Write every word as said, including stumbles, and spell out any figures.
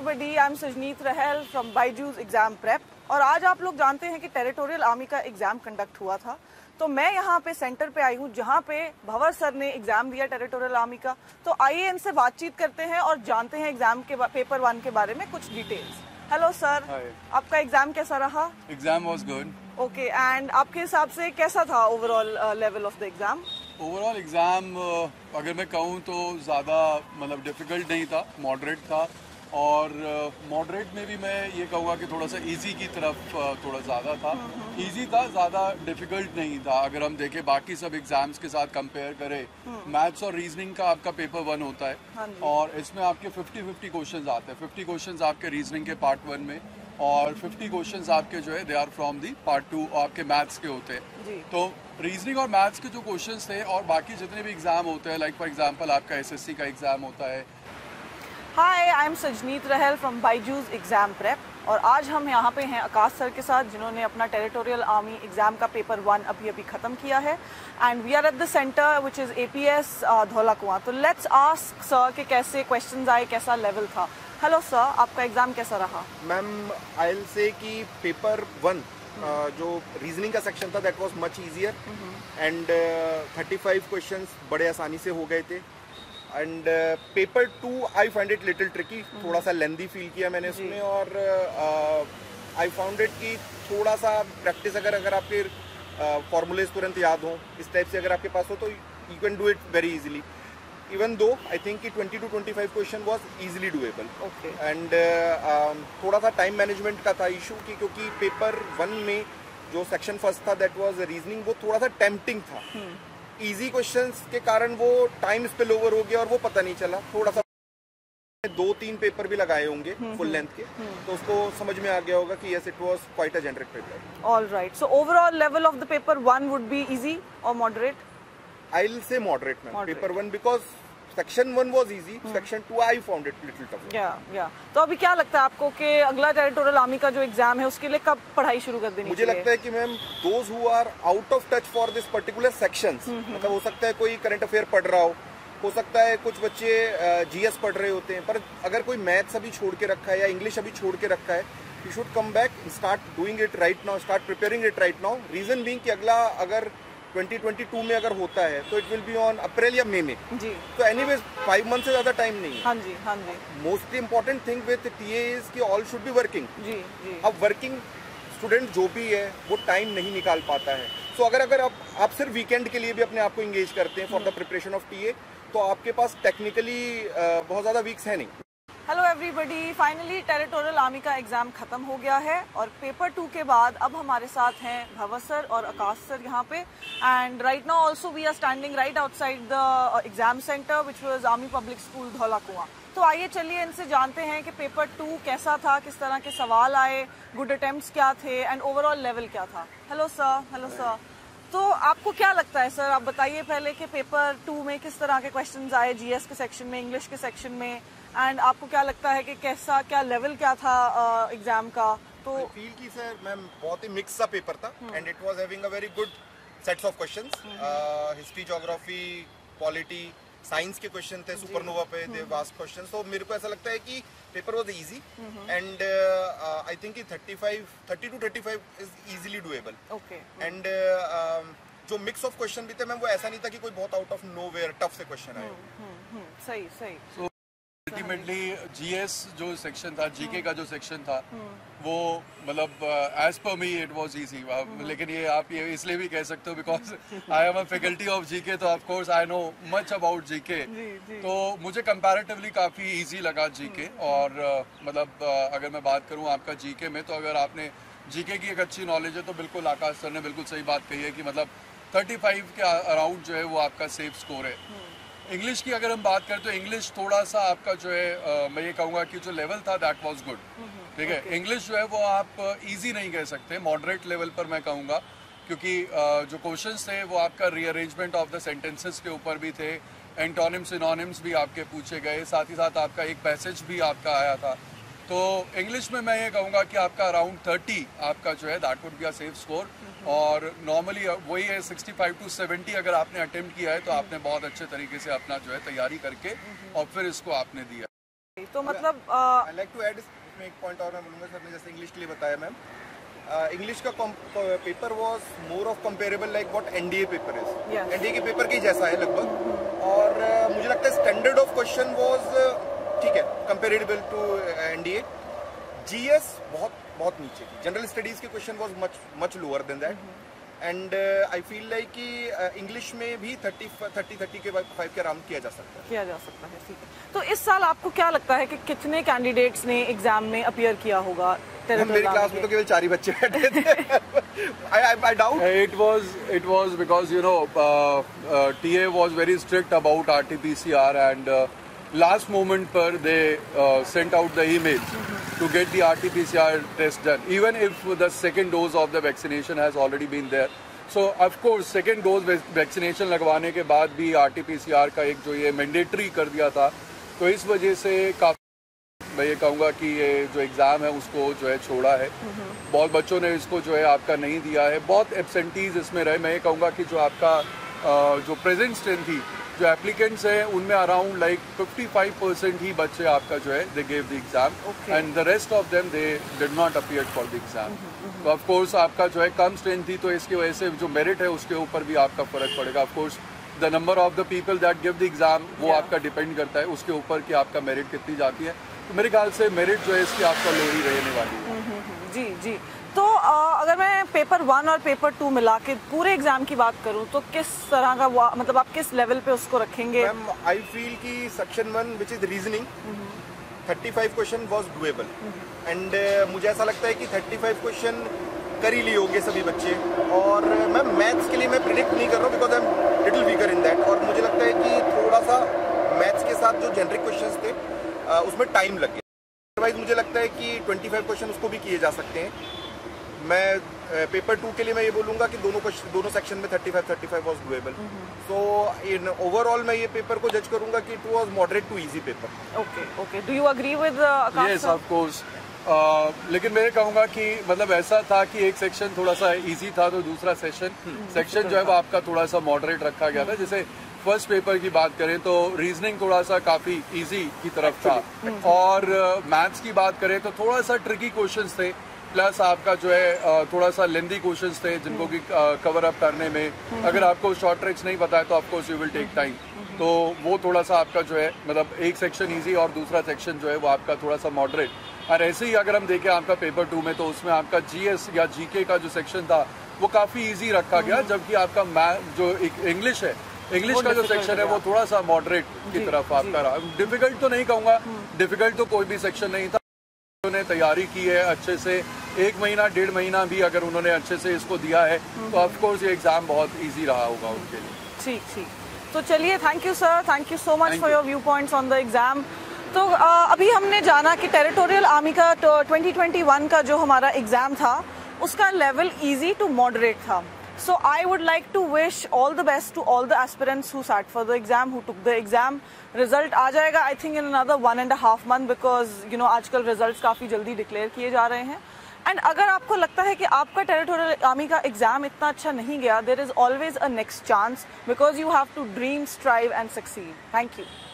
everybody, I'm Sajneet Rahul from BYJU'S Exam Prep और आज आप लोग जानते हैं कि टेरिटोरियल आर्मी का एग्जाम कंडक्ट हुआ था। तो मैं यहाँ पे सेंटर पे आई हूँ जहाँ पे भवर सर ने एग्जाम दिया टेरिटोरियल आर्मी का। तो आइए इनसे बातचीत करते हैं और जानते हैं एग्जाम के पेपर वन के बारे में कुछ डिटेल्स। हेलो सर, आपका एग्जाम कैसा रहा? Exam was good. Okay, and आपके हिसाब से कैसा था overall level of the exam? Overall exam अगर मैं कहूँ तो ज़्यादा मतलब डिफिकल्ट नहीं था, मॉडरेट था। और मॉडरेट uh, में भी मैं ये कहूँगा कि थोड़ा सा इजी की तरफ uh, थोड़ा ज़्यादा था। इजी था, ज़्यादा डिफिकल्ट नहीं था। अगर हम देखें बाकी सब एग्जाम्स के साथ कंपेयर करें, मैथ्स और रीजनिंग का आपका पेपर वन होता है और इसमें आपके फिफ्टी फिफ्टी क्वेश्चंस आते हैं। फिफ्टी क्वेश्चंस आपके रीजनिंग के पार्ट वन में और फिफ्टी क्वेश्चंस आपके जो है they are from the part two आपके मैथ्स के होते हैं। तो रीजनिंग और मैथ्स के जो क्वेश्चंस थे और बाकी जितने भी एग्जाम होते हैं, लाइक फॉर एग्जांपल आपका एसएससी का एग्जाम होता है। हाय, आई एम सजनीत रहल फ्रॉम BYJU'S एग्जाम प्रेप और आज हम यहाँ पे हैं आकाश सर के साथ जिन्होंने अपना टेरिटोरियल आर्मी एग्जाम का पेपर वन अभी अभी खत्म किया है। And we are at the centre which is APS Dhaula Kuan. तो लेट्स आस्क सर कि कैसे क्वेश्चंस आए, कैसा लेवल था। हेलो सर, आपका एग्जाम कैसा रहा? मैम, आई विल से कि पेपर वन जो रीजनिंग का सेक्शन था that was much easier and thirty five question बड़े आसानी से हो गए थे। And paper two I found it little tricky, थोड़ा सा लेंथी फील किया मैंने उसमें। और आई फाउंड इट कि थोड़ा सा प्रैक्टिस अगर अगर आपके फॉर्मूलेज uh, तुरंत याद हो, इस टाइप से अगर आपके पास हो तो you can do it very easily. Even though I think कि twenty to twenty five question was easily doable. And थोड़ा सा टाइम मैनेजमेंट का था इशू कि क्योंकि पेपर वन में जो सेक्शन फर्स्ट था दैट वाज रीजनिंग, वो थोड़ा सा टेम्पटिंग था। hmm. इजी क्वेश्चंस के कारण वो टाइम स्पिल ओवर हो गया और वो पता नहीं चला। थोड़ा सा दो तीन पेपर भी लगाए होंगे फुल लेंथ के, तो उसको समझ में आ गया होगा कि yes it was quite a generic paper. Alright, so overall level of the paper one would be easy और moderate? I will say moderate ma'am, paper one, because section one was easy, section two I found it little tough. या या तो अभी क्या लगता है आपको कि अगला टेरिटोरियल आर्मी का जो एग्जाम है उसके लिए कब पढ़ाई शुरू कर देनी? मुझे लगता है कि ma'am those who are out of touch for this particular sections, मतलब हो सकता है कोई करंट अफेयर पढ़ रहा हो हो सकता है कुछ बच्चे जीएस पढ़ रहे होते हैं, पर अगर कोई मैथ्स अभी छोड़ के रखा है या इंग्लिश अभी छोड़ के रखा है, you should come back, start doing it right now, start preparing it right now. Reason being कि अगला अगर ट्वेंटी ट्वेंटी टू में अगर होता है तो it will be on April या मई में। जी। तो एनीवेज फाइव मंथ से ज्यादा टाइम नहीं है। हाँ जी, हाँ जी। Mostly important thing with TA is कि ऑल शुड बी वर्किंग। जी, जी। अब वर्किंग स्टूडेंट जो भी है वो टाइम नहीं निकाल पाता है। सो so, अगर अगर आप, आप सिर्फ वीकेंड के लिए भी अपने आप को इंगेज करते हैं for the preparation of TA, तो आपके पास टेक्निकली बहुत ज्यादा वीक्स है नहीं। Hello everybody, finally territorial army का एग्जाम खत्म हो गया है और पेपर टू के बाद अब हमारे साथ हैं भवसर और आकाश सर यहाँ पे। And right now also we are standing right outside the exam centre which was army public school Dhaula Kuan. तो आइए चलिए इनसे जानते हैं कि पेपर टू कैसा था, किस तरह के सवाल आए, गुड अटेम्प्ट्स क्या थे एंड ओवरऑल लेवल क्या था। Hello sir. हेलो सर, तो आपको क्या लगता है सर, आप बताइए पहले कि पेपर टू में किस तरह के क्वेश्चंस आए जीएस के सेक्शन में, इंग्लिश के सेक्शन में, एंड आपको क्या लगता है कि कैसा क्या लेवल क्या था एग्जाम uh, का? तो I feel कि सर मैम बहुत ही मिक्स सा पेपर था and it was having a very good sets of questions. History, geography, polity, science के क्वेश्चन थे सुपरनोवा पे, दे वास्ट क्वेश्चन। तो मेरे को ऐसा लगता है कि paper was easy and I think कि thirty five thirty to thirty five is easily doable. Okay, and जो मिक्स ऑफ क्वेश्चन भी थे मैम, वो ऐसा नहीं था कि कोई बहुत आउट ऑफ नोवेयर टफ से क्वेश्चन आए। सही सही। so, अल्टीमेटली जीएस जो सेक्शन था, जीके का जो सेक्शन था, वो मतलब as per me it was easy. लेकिन ये आप ये इसलिए भी कह सकते हो because I am a faculty of GK, तो of course I know much about GK. तो मुझे कंपैरेटिवली काफ़ी इजी लगा जीके। और uh, मतलब uh, अगर मैं बात करूँ आपका जीके में, तो अगर आपने जीके की एक अच्छी नॉलेज है तो बिल्कुल आकाश सर ने बिल्कुल सही बात कही है कि मतलब थर्टी फाइव के अराउंड जो है वो आपका सेफ स्कोर है। इंग्लिश की अगर हम बात करें तो इंग्लिश थोड़ा सा आपका जो है आ, मैं ये कहूँगा कि जो लेवल था दैट वाज गुड। ठीक है, इंग्लिश जो है वो आप इजी नहीं कह सकते, मॉडरेट लेवल पर मैं कहूँगा, क्योंकि आ, जो क्वेश्चंस थे वो आपका रीअरेंजमेंट ऑफ द सेंटेंसेस के ऊपर भी थे, एंटोनिम्स सिनोनिम्स भी आपके पूछे गए, साथ ही साथ आपका एक पैसेज भी आपका आया था। तो इंग्लिश में मैं ये कहूँगा कि आपका अराउंड थर्टी आपका जो है that would be a safe score. और नॉर्मली वही है सिक्सटी फाइव टू सेवेंटी अगर आपने अटेम्प्ट किया है तो आपने बहुत अच्छे तरीके से अपना जो है तैयारी करके और फिर इसको आपने दिया। तो मतलब आई लाइक टू ऐड इसमें एक पॉइंट और मैं बोलूँगा सर ने जैसे इंग्लिश के लिए बताया मैम, इंग्लिश का paper was more of comparable like what NDA paper is, NDA के पेपर के जैसा है लगभग, और uh, मुझे लगता है स्टैंडर्ड ऑफ क्वेश्चन वाज ठीक है कंपेरेबल टू एनडीए. जीएस बहुत बहुत नीचे थी, जनरल स्टडीज के question was much much lower than that, and I feel like कि इंग्लिश में भी थर्टी थर्टी के बाद फाइव के अराउंड किया जा सकता है किया जा सकता है ठीक है. तो इस साल आपको क्या लगता है कि कितने कैंडिडेट्स ने एग्जाम में अपीयर किया होगा? मेरी क्लास में तो केवल चार ही बच्चे बैठे थे. I I doubt it was it was because you know TA was very strict about RTPCR and last moment पर they sent out the email to get the R T P C R test done, even if the second dose of the vaccination has already been there. So of course, second dose vaccination लगवाने के बाद भी R T P C R का एक जो ये mandatory कर दिया था, तो इस वजह से काफी मैं ये कहूँगा कि ये जो exam है उसको जो है छोड़ा है. बहुत बच्चों ने इसको जो है आपका नहीं दिया है, बहुत absentees इसमें रहे. मैं ये कहूँगा कि जो आपका जो present strength थी, जो एप्लीकेंट्स हैं उनमें around like fifty five percent ही बच्चे आपका जो है they gave the exam and the rest of them they did not appear for the exam. तो ऑफ कोर्स आपका जो है कम स्ट्रेंथ थी, तो इसकी वजह से जो मेरिट है उसके ऊपर भी आपका फर्क पड़ेगा. Of course the number of the people that give the exam वो आपका डिपेंड करता है उसके ऊपर कि आपका मेरिट कितनी जाती है. तो मेरे ख्याल से मेरिट जो है इसकी आपका लो ही रहने वाली है. जी जी. तो आ, अगर मैं पेपर वन और पेपर टू मिला के पूरे एग्जाम की बात करूं तो किस तरह का मतलब आप किस लेवल पे उसको रखेंगे? मैम आई फील कि section one which is reasoning thirty five question was doable and मुझे ऐसा लगता है कि थर्टी फाइव क्वेश्चन कर ही लिए होंगे सभी बच्चे. और मैम मैथ्स के लिए मैं प्रिडिक्ट नहीं कर रहा हूँ because I am little weaker in that, और मुझे लगता है कि थोड़ा सा मैथ्स के साथ जो जेनरिक क्वेश्चन थे आ, उसमें टाइम लग गया. अदरवाइज मुझे लगता है कि ट्वेंटी फाइव क्वेश्चन उसको भी किए जा सकते हैं. मैं पेपर टू के लिए मैं ये बोलूँगा कि दोनों दोनों सेक्शन में thirty five thirty five was doable. So in overall मैं ये पेपर को जज करूँगा कि it was moderate to easy paper. Okay okay. Do you agree with Akash? Yes of course. लेकिन मैं कहूँगा कि मतलब ऐसा था कि एक सेक्शन थोड़ा सा इजी था तो दूसरा सेक्शन सेक्शन जो है वो आपका थोड़ा सा मॉडरेट रखा गया था. जैसे फर्स्ट पेपर की बात करें तो रीजनिंग थोड़ा सा काफ़ी इजी की तरफ था, और मैथ्स की बात करें तो थोड़ा सा ट्रिकी क्वेश्चन थे, प्लस आपका जो है थोड़ा सा लेंदी क्वेश्चंस थे जिनको कि कवर अप करने में अगर आपको शॉर्ट ट्रिक्स नहीं पता है तो of course you will take time. तो वो थोड़ा सा आपका जो है मतलब एक सेक्शन इजी और दूसरा सेक्शन जो है वो आपका थोड़ा सा मॉडरेट. और ऐसे ही अगर हम देखें आपका पेपर टू में तो उसमें आपका जीएस या जीके का जो सेक्शन था वो काफ़ी ईजी रखा गया, जबकि आपका मैथ जो इंग्लिश है इंग्लिश का जो सेक्शन है वो थोड़ा सा मॉडरेट की तरफ आपका रहा. डिफिकल्ट तो नहीं कहूँगा, डिफिकल्ट तो कोई भी सेक्शन नहीं था. उन्होंने तैयारी की है अच्छे से, एक महीना डेढ़ महीना भी अगर उन्होंने अच्छे से इसको दिया है तो ऑफकोर्स ये एग्जाम बहुत इजी रहा होगा उनके लिए. ठीक ठीक. तो चलिए, thank you sir, thank you so much for your viewpoints on the exam. तो आ, अभी हमने जाना कि टेरिटोरियल आर्मी का तो, ट्वेंटी ट्वेंटी वन का जो हमारा एग्जाम था उसका लेवल इजी टू मॉडरेट था. So I would like to wish all the best to all the aspirants who sat for the exam, who took the exam. Result आ जाएगा I think in another one and a half month because you know आजकल results काफ़ी जल्दी declare किए जा रहे हैं. And अगर आपको लगता है कि आपका टेरिटोरियल आर्मी का एग्जाम इतना अच्छा नहीं गया, there is always a next chance because you have to dream, strive and succeed. Thank you.